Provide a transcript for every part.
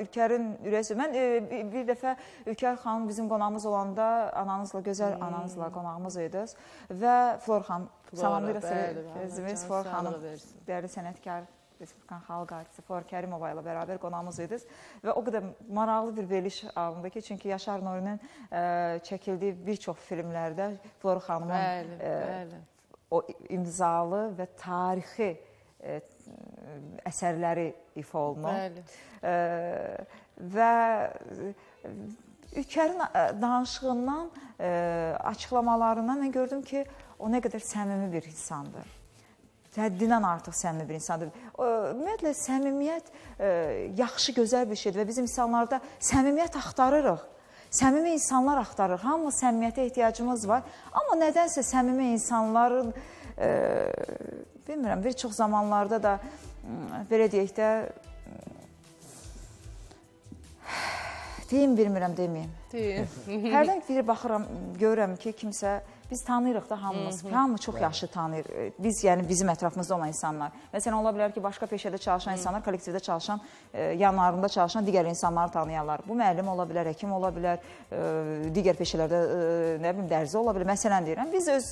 Ülkərin ürəsi. Mən bir dəfə Ülkər xanım bizim qonağımız olanda ananızla, gözəl ananızla qonağımız idi və Flor xanım, salamlayırıq sizi, Flor xanım, dəyərli sənətkar Respublikan Xalq Artisti Flor Kerimova ilə bərabər qonağımız idi və o qədər maraqlı bir veriliş alındı ki, çünki Yaşar Nur'un çəkildiyi bir çox filmlərdə Flor xanımın o imzalı və tarixi əsərləri ifa olunur. Və Ülkərin danışığından, açıqlamalarından mən gördüm ki, o nə qədər səmimi bir insandır. Həddindən artıq səmimi bir insandır. Ümumiyyətlə, səmimiyyət yaxşı, gözəl bir şeydir və biz insanlarda səmimiyyət axtarırıq. Səmimi insanlar axtarır, hamı səmimiyyətə ehtiyacımız var. Amma nədənsə səmimi insanların, bilmirəm, bir çox zamanlarda da, belə deyək də, deyim, bilmirəm, deməyim. Hərdən biri baxıram, görürəm ki, kimsə, biz tanıyırıq da hamımız, hamı çox yaxşı tanıyır. Biz, yəni bizim ətrafımızda olan insanlar. Məsələn, ola bilər ki, başqa peşədə çalışan insanlar, kollektivdə çalışan, yanlarında çalışan digər insanları tanıyarlar. Bu müəllim ola bilər, həkim ola bilər, digər peşələrdə, nə bilim, dərzi ola bilər. Məsələn deyirəm, biz öz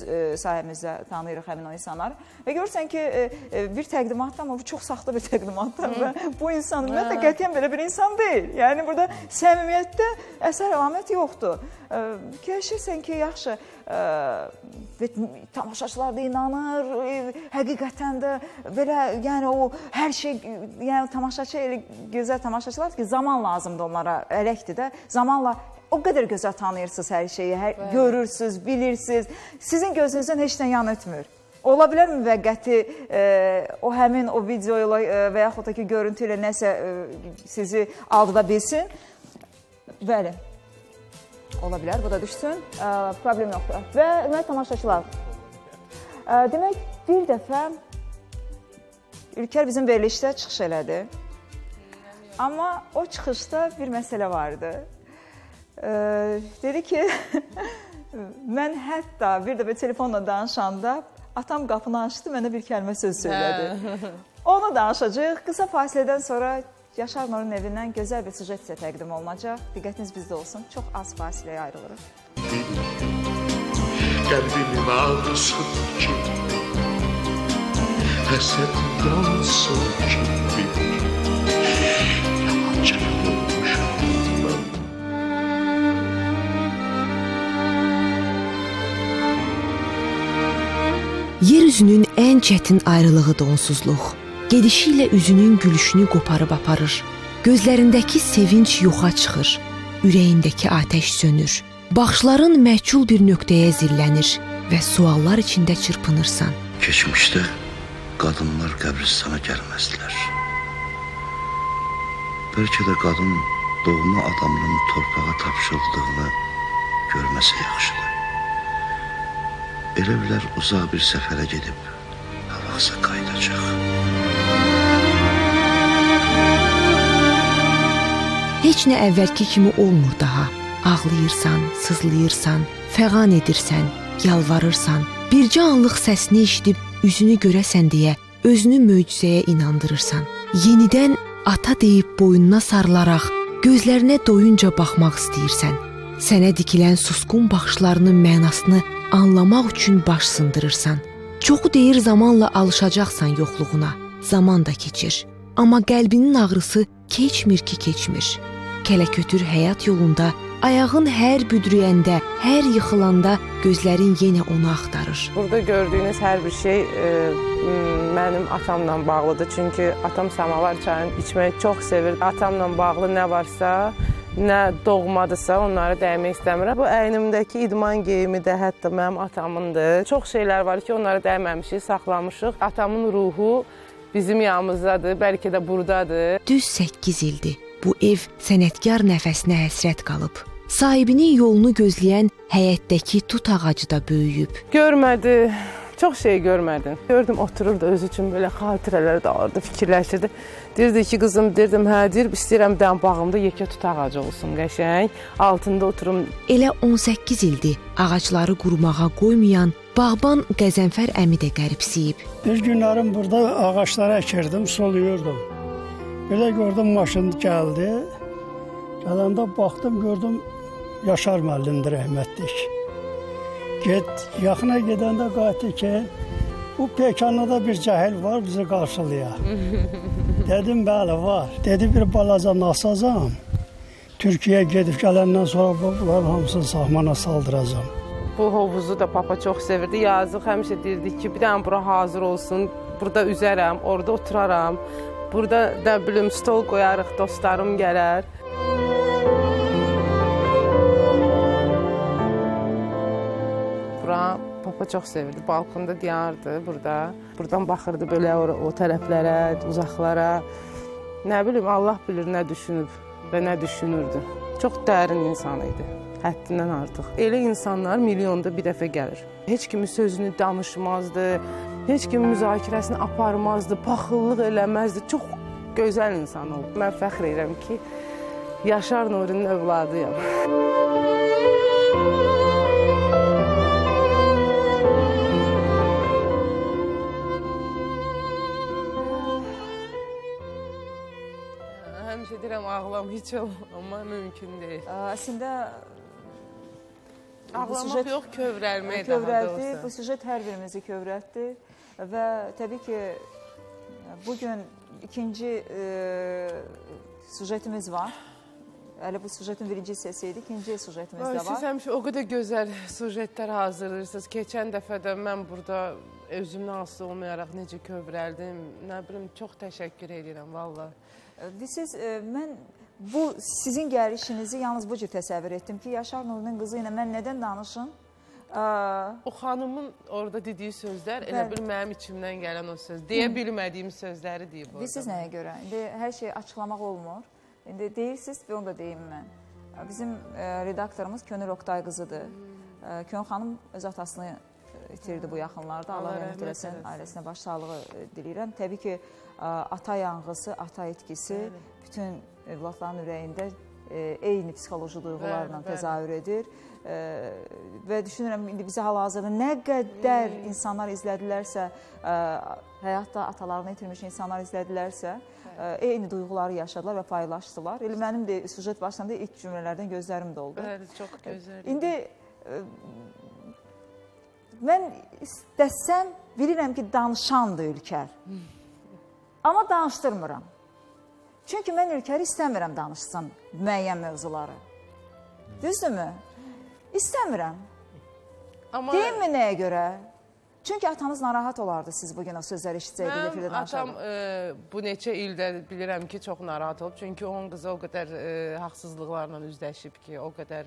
sahəmizdə tanıyırıq həmin o insanları. Və görürsən ki, bir təqdimatdır, amma bu çox saxta bir təqdimatdır. Bu insan, ümumiyyətlə, qətiyyən belə bir insan deyil. Yəni, burada səmimiyyətdə əsər-əlamət yoxdur. Keçirsən ki, yaxşı, tamaşaçılar da inanır, həqiqətən də belə, yəni o hər şey, yəni tamaşaçı elə gözəl tamaşaçılar ki, zaman lazımdır onlara, ələkdir də, zamanla o qədər gözəl tanıyırsınız hər şeyi, görürsünüz, bilirsiniz, sizin gözünüzdən heç nə yan ötmür. Ola bilər müvəqqəti o həmin o video ilə və yaxud da ki, görüntü ilə nəsə sizi aldada bilsin. Bəli. Ola bilər, bu da düşsün, problem yoxdur. Və ümumiyyət tamaşaçılar, demək, bir dəfə Ülkər bizim verilişdə çıxış elədi. Amma o çıxışda bir məsələ vardı. Dedi ki, mən hətta bir dəfə telefonla danışanda atam qapını açdı, mənə bir kəlmə söz söylədi. Onu danışacaq, qısa fasilədən sonra Yaşar Nur'un evindən gözəl bir süjet isə təqdim olunacaq. Diqqətiniz bizdə olsun, çox az fasiləyə ayrılırıq. Qəlbimin ağrısıdır ki, həsətindən soğuk kimi, yalancı olmuşum mən. Yeryüzünün ən çətin ayrılığı donsuzluq. Gedişi ilə üzünün gülüşünü qoparıb aparır, gözlərindəki sevinç yoxa çıxır, ürəyindəki atəş sönür, baxışların məhcul bir nöqtəyə zillənir və suallar içində çırpınırsan. Keçmişdə qadınlar qəbristana gəlməzdilər. Bəlkə də qadın doğma adamının torpağa tapşırıldığını görməsə yaxşıdır. Elə bilər uzaq bir səfərə gedib, havaqsa qayıdacaq. Heç nə əvvəlki kimi olmur daha. Ağlayırsan, sızlayırsan, fəğan edirsən, yalvarırsan. Bircə anlıq səsini eşidib üzünü görəsən deyə özünü möcüzəyə inandırırsan. Yenidən ata deyib boynuna sarılaraq gözlərinə doyunca baxmaq istəyirsən. Sənə dikilən susqun baxışlarının mənasını anlamaq üçün baş sındırırsan. Çoxu deyir zamanla alışacaqsan yoxluğuna. Zaman da keçir. Amma qəlbinin ağrısı keçmir ki, keçmir. Kələkötür həyat yolunda, ayağın hər büdrüyəndə, hər yıxılanda gözlərin yenə onu axtarır. Burada gördüyünüz hər bir şey mənim atamla bağlıdır. Çünki atam samavar çayını içməyi çox sevir. Atamla bağlı nə varsa, nə doğmadırsa onları dəymək istəmirəm. Bu əynimdəki idman geyimi də hətta mənim atamındır. Çox şeylər var ki, onları dəyməmişik, saxlamışıq. Atamın ruhu bizim yanımızdadır, bəlkə də buradadır. Düz 8 ildir bu ev sənətkar nəfəsinə həsrət qalıb. Sahibinin yolunu gözləyən həyətdəki tut ağacı da böyüyüb. Görmədi, çox şey görmədi. Gördüm, otururdu öz üçün belə xatirələr dağırdı, fikirləşirdi. Deyirdi ki, qızım, deyirdim, hə, deyir, istəyirəm dən bağımda yekə tut ağacı olsun qəşəng, altında oturum. Elə 18 ildir ağacları qurumağa qoymayan bağban Qəzənfər əmi də qəribsiyib. Bir günlərim burada ağaçlara əkirdim, soluyordum. Belə gördüm maşın gəldi. Gələndə baxdım, gördüm Yaşar müəllimdir rəhmətlik. Yaxına gedəndə qayıtdı ki, bu pekanada bir cəhil var, bizi qarşılaya. Dedim, bəli, var. Dedi, bir balaca nasazam. Türkiye'ye gedib gələndən sonra bunların hamısını sahmana saldıracağım. Bu hovuzu da papa çok sevirdi. Yazıq həmişə deyirdik ki, bir dənə bura hazır olsun. Burada üzərəm, orada oturaram. Burada da bilim stol qoyarıq, dostlarım gələr. Bura papa çok sevirdi. Balkonda diyardı burada. Buradan baxırdı belə o tərəflərə, uzaqlara. Nə bilim, Allah bilir nə düşünüb və nə düşünürdü. Çox dərin insan idi, həddindən artıq. Elə insanlar milyonda bir dəfə gəlir. Heç kimi sözünü danışmazdı, heç kimi müzakirəsini aparmazdı, paxıllıq eləməzdi. Çox gözəl insan oldu. Mən fəxr edirəm ki, Yaşar Nurinin övladıyam. Həmişə deyirəm, ağlam hiç olmam, amma mümkün deyil. Əslində... Ağlamaq yox, kövrəlmək daha doğrusu. Bu süjet hər birimizi kövrəltdi və təbii ki, bugün ikinci süjetimiz var. Hələ bu süjetin birinci hissəsi idi, ikinci süjetimiz də var. Siz həmişə o qədər gözəl süjetlər hazırlayırsınız. Keçən dəfə də mən burada özümdən asılı olmayaraq necə kövrəldim. Nə bilim, çox təşəkkür edirəm, valla. Mən bu sizin gəlişinizi yalnız bu cür təsəvvür etdim ki, Yaşar Nurinin qızı ilə mən nədən danışım? O xanımın orada dediyi sözlər elə bir mənim içimdən gələn o söz. Deyə bilmədiyim sözləri deyib orada. Siz nəyə görə? Hər şeyi açıqlamaq olmur. Deyirsiniz və onu da deyim mən. Bizim redaktorımız Könül Oktay qızıdır. Könül xanım öz atasını itirdi bu yaxınlarda. Allah rəhmət eləsin, ailəsinə başsağlığı diləyirəm. Təbii ki, ata yanğısı, ata etkisi bütün evlatların ürəyində eyni psixoloji duyğularla təzahür edir. Və düşünürəm, indi bizi hal-hazırda nə qədər insanlar izlədilərsə, həyatda atalarını itirmiş insanlar izlədilərsə, eyni duyğuları yaşadılar və paylaşdılar. Elə mənim də süjet başlandı, ilk cümlələrdən gözlərim doldu. Bəli, çox gözəl. İndi mən istəsəm, bilirəm ki, danışandı Ülkər. Amma danışdırmıram. Çünki mən Ülkəri istəmirəm danışsın müəyyən mövzuları. Düzdürmü? İstəmirəm. Deyilmi nəyə görə? Çünki atamız narahat olardı siz bugün o sözləri işitsəydiniz. Mən atam bu neçə ildə bilirəm ki, çox narahat olub. Çünki onun qızı o qədər haqsızlıqlarla üzləşib ki, o qədər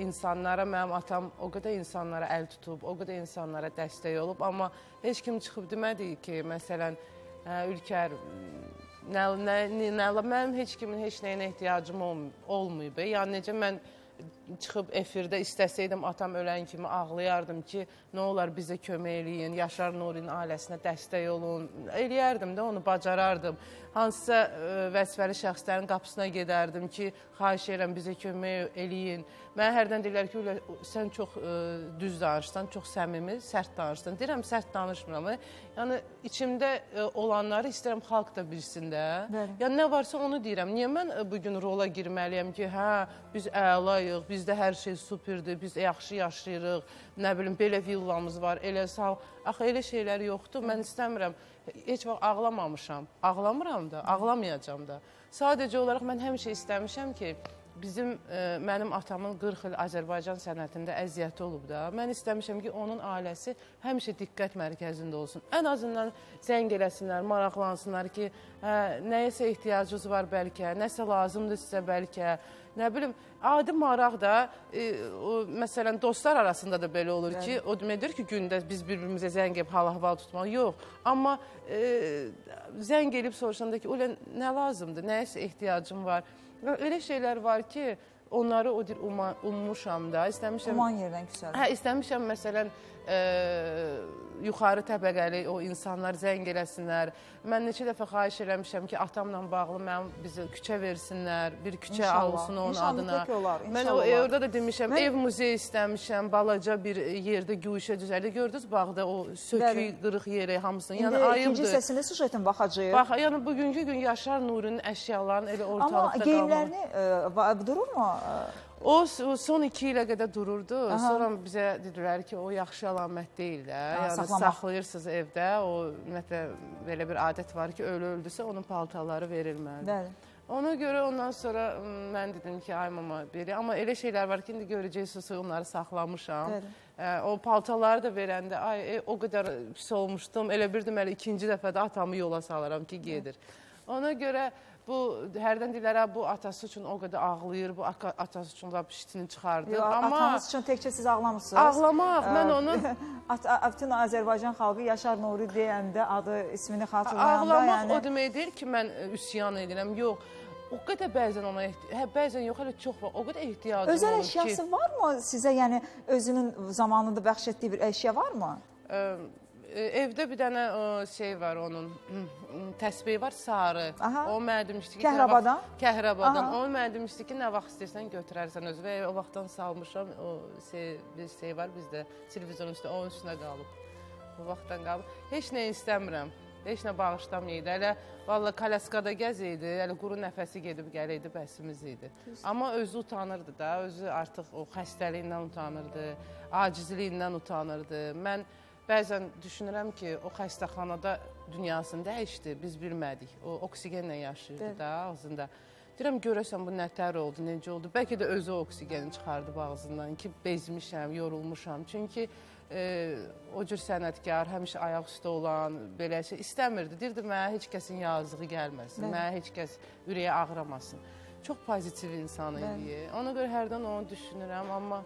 insanlara, mənim atam o qədər insanlara əl tutub, o qədər insanlara dəstək olub. Amma heç kim çıxıb demədi ki, məsələn, Ülkər, mənim heç kimin heç nəyinə ehtiyacım olmayıb. Yəni, necə mən çıxıb efirdə istəsəydim, atam ölən kimi ağlayardım ki, nə olar bizə kömək eləyin, Yaşar Nurin ailəsinə dəstək olun. Eləyərdim də, onu bacarardım. Hansısa vəzifəli şəxslərin qapısına gedərdim ki, xahiş edirəm, bizə kömək eləyin. Mən hərdən deyirlər ki, sən çox düz danışsan, çox səmimi, sərt danışsan. Deyirəm, sərt danışmıram. Yəni, içimdə olanları istəyirəm, xalq da bilsin də. Yəni, nə varsa onu deyirəm. Niyə mən bugün rola girməliyəm ki, hə, biz əlayıq, bizdə hər şey superdir, biz yaxşı yaşayırıq, nə bilim, belə villamız var, elə sağ. Axı, elə şeylər yoxdur, mən istəmirəm. Heç vaxt ağlamamışam, ağlamıram da, ağlamayacam da. Sadəcə olaraq mən həmişə istəmişəm ki, mənim atamın 40 il Azərbaycan sənətində əziyyəti olub da, mən istəmişəm ki, onun ailəsi həmişə diqqət mərkəzində olsun. Ən azından zəng eləsinlər, maraqlansınlar ki, nəyəsə ehtiyacınız var bəlkə, nəsə lazımdır sizə bəlkə, nə bilim, adi maraq da, məsələn, dostlar arasında da belə olur ki, o deməkdir ki, gündə biz bir-birimizə zəng edib hal-ahval tutmalıyıq, yox. Amma zəng edib soruşanda ki, ulan, nə lazımdır, nəyəsə ehtiyacım var. Elə şeylər var ki, onları ummuşam da, istəmişəm... Uman yerdən küsəldir. Hə, istəmişəm, məsələn, yuxarı təbəqəli o insanlar zəng eləsinlər. Mən neçə dəfə xahiş eləmişəm ki, atamla bağlı mən bizi küçə versinlər, bir küçə alsın onun adına. Mən orada da demişəm, ev muzeyi istəmişəm, balaca bir yerdə göyüşə düzəldi. Gördünüz bağda o sökü, qırıq yeri hamısını. Yəni ayıbdır. İkinci səsində sujetin baxacağıq. Bax, yəni bugünkü gün Yaşar Nurun əşyalarının elə ortalıqda qalmalı. Amma geyimlərini dururmu? O son 2 ilə qədər dururdu. Sonra bizə dedilər ki, o yaxşı əlamət deyil də. Saxlayırsınız evdə. O belə bir adət var ki, ölü-öldüsə onun paltaları verilməlidir. Ona görə ondan sonra mən dedim ki, ay mama, biri. Amma elə şeylər var ki, indi görəcəksiniz, onları saxlamışam. O paltaları da verəndə, ay o qədər pis olmuşdum. Elə bildim, elə 2-ci dəfədə atamı yola salaram ki, gedir. Ona görə... Bu, hərdən deyirlər, bu atası üçün o qədər ağlayır, bu atası üçün da piştini çıxardı. Atamız üçün təkcə siz ağlamırsınız. Ağlamaq, mən onu... Bütün Azərbaycan xalqı Yaşar Nuri deyəndə, adı, ismini xatırlayanda... Ağlamaq o demək deyil ki, mən üsyan edirəm, yox. O qədər bəzən ona, bəzən yox, hələ çox var, o qədər ehtiyacım olur ki... Özəl əşyası varmı sizə, yəni özünün zamanında bəxş etdiyi bir əşya varmı? Evdə bir dənə şey var onun, təsbih var, sarı. O mənə demişdi ki, kəhrabadan. O mənə demişdi ki, nə vaxt istəyirsən götürərsən özü və o vaxtdan salmışam, bir şey var bizdə, televizyon üstə, onun üstünə qalıb. O vaxtdan qalıb. Heç nə istəmirəm, heç nə bağışlamaydı. Hələ, valla Kalaskada gəziydi, hələ quru nəfəsi gedib gəliydi, bəsimiz idi. Amma özü utanırdı da, özü artıq o xəstəliyindən utanırdı, acizliyindən utanırdı. Mən... Bəzən düşünürəm ki, o xəstəxanada dünyasını dəyişdi, biz bilmədik. O, oksigenlə yaşayırdı da ağzında. Deyirəm, görəsən, bu nətər oldu, necə oldu? Bəlkə də özü oksigeni çıxardı ağzından ki, bezmişəm, yorulmuşam. Çünki o cür sənətkar, həmişə ayaq üstə olan belə şey istəmirdi. Deyirdi, mənə heç kəsin yazığı gəlməsin, mənə heç kəs ürəyə ağramasın. Çox pozitiv insan idi. Ona görə hərdən onu düşünürəm, amma...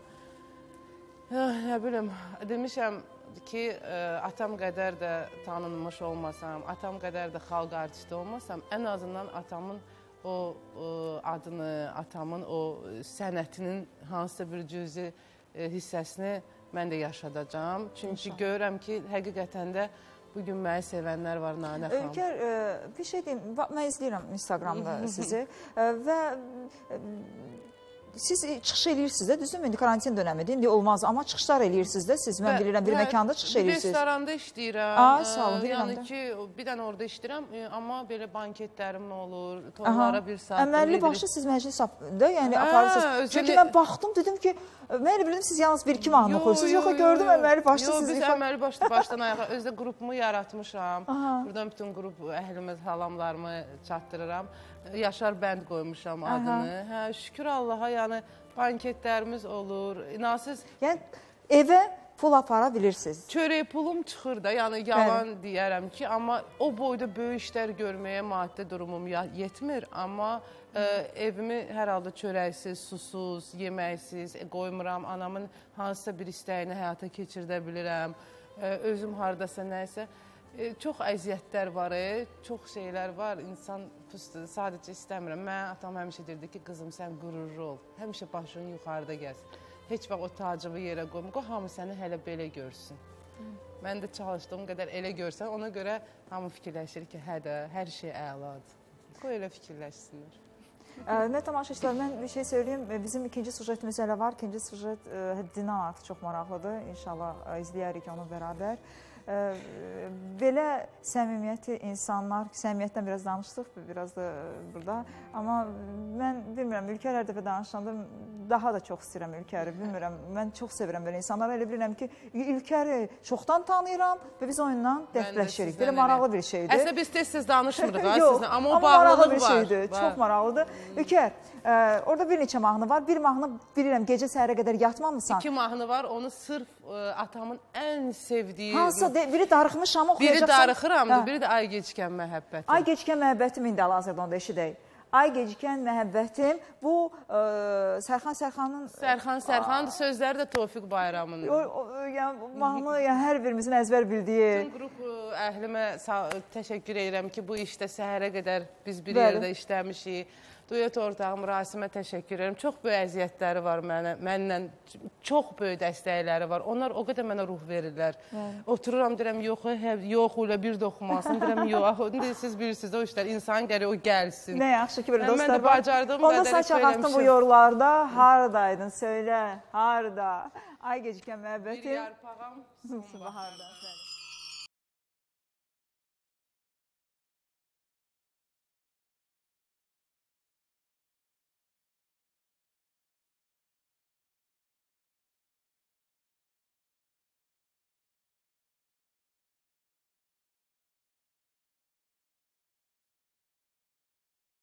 Nə biləm, demişəm... ki, atam qədər də tanınmış olmasam, atam qədər də xalq artisti olmasam, ən azından atamın o adını, atamın o sənətinin hansısa bir cüzi hissəsini mən də yaşadacam. Çünki görürəm ki, həqiqətən də bugün məni sevənlər var, Nanə xanım. Ülkər, bir şey deyim, mən izləyirəm Instagramda sizi və... Siz çıxış eləyirsiniz də, düzdürmü? İndi karantin dönəmidir, indi olmaz. Amma çıxışlar eləyirsiniz də siz, mən bilirəm, bir məkanda çıxış eləyirsiniz. Bir restoranda işləyirəm. Sağ olun, bilirəm də. Yəni ki, bir dənə orada işləyirəm, amma belə banketlərim olur, tonlara bir saat. Əməlli başlı siz məclis də, yəni aparırsınız. Çünki mən baxdım, dedim ki, mən elə bildim, siz yalnız 1-2 mahnı oxuyursunuz. Yox, gördüm, əməlli başlı siz... Yox, biz əməlli başlı başdan ayağa, özdə qrupumu yaratmışam. Buradan bütün qrup əhlimiz, halamlarımı çatdırıram. Yaşar bənd qoymuşam adını. Şükür Allaha, yəni banketlərimiz olur. İnansız... Yəni, evə pul apara bilirsiniz. Çörək pulum çıxır da, yəni yalan deyərəm ki, amma o boyda böyük işlər görməyə maddi durumum yetmir. Amma evimi hər halda çörəksiz, susuz, yeməksiz qoymuram. Anamın hansısa bir istəyini həyata keçirdə bilirəm. Özüm haradasa nəysə. Çox əziyyətlər var, çox şeylər var, insan sadəcə istəmirəm. Mən atam həmişə deyirdi ki, qızım, sən qürurlu ol, həmişə başın yuxarıda gəlsin. Heç vaxt o tacımı yerə qoyma, qoy hamı səni hələ belə görsün. Mən də çalışdığım qədər elə görsən, ona görə hamı fikirləşir ki, hə də, hər şey əladır. Qoy elə fikirləşsinlər. Nə tamaşaçılar, mən bir şey söyləyim, bizim 2-ci sujetimiz elə var, 2-ci sujet həddindən artıq çox maraqlıdır, inşallah izləyərik onu bərabər. Belə səmimiyyəti insanlar, səmimiyyətdən biraz danışdıq, biraz da burada. Amma mən bilmirəm, Ülkər hər dəfə danışanda daha da çox istəyirəm Ülkəri, bilmirəm. Mən çox sevirəm belə insanlara, elə bilirəm ki, Ülkəri çoxdan tanıyıram və biz onunla dəstəkləşirik. Belə maraqlı bir şeydir. Əslində biz tez-tez danışmırıq, amma o bağlılıq var. Çox maraqlıdır. Ülkər, orada bir neçə mahnı var. Bir mahnı bilirəm, gecə səhərə qədər yatmamısan. 2 mahnı var, onu sırf atamın ən sevdiyi... Biri darıxmışam, oxuyacaqsan. Biri darıxıramdır, biri də ay gecikən məhəbbətim. Ay gecikən məhəbbətim, indi hal-hazırda onda eşidək. Ay gecikən məhəbbətim, bu Sərxanın... Sərxandır, sözləri də Tofiq Bayramındır. Mahnı hər birimizin əzbər bildiyi... Bütün qrup əhlimə təşəkkür edirəm ki, bu işdə səhərə qədər biz bir yerdə işləmişik. Duyet ortağım Rasim'e teşekkür ederim. Çok büyük əziyyətləri var mənlə. Çox büyük dəstəkləri var. Onlar o kadar mənə ruh verirler. Otururam, deyirəm, yox, öyle bir doxumasın. Deyirəm, yox, siz bilirsiniz o işler. İnsan gəlir, o gəlsin. Ne yaxşı ki, bir dostlar. Mən də bacardığım qədər söyləmişim. Onda saç axtın bu yorlarda. Haradaydın? Söylə, harada. Ay gecikən məhbətin. Bir yarpağım. Baharda.